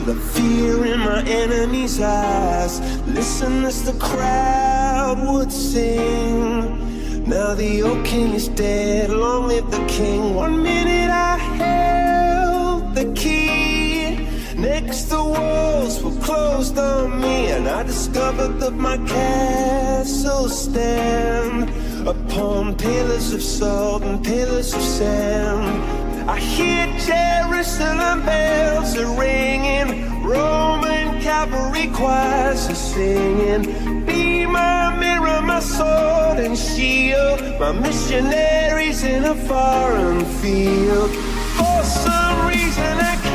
the fear in my enemy's eyes. Listen as the crowd would sing. Now the old king is dead, long live the king. 1 minute I held the key, next the walls were closed on me, and I discovered that my castle stand upon pillars of salt and pillars of sand. I hear Jerusalem bells are ringing, Roman cavalry choirs are singing. Be my mirror, my sword and shield, my missionaries in a foreign field. For some reason I can't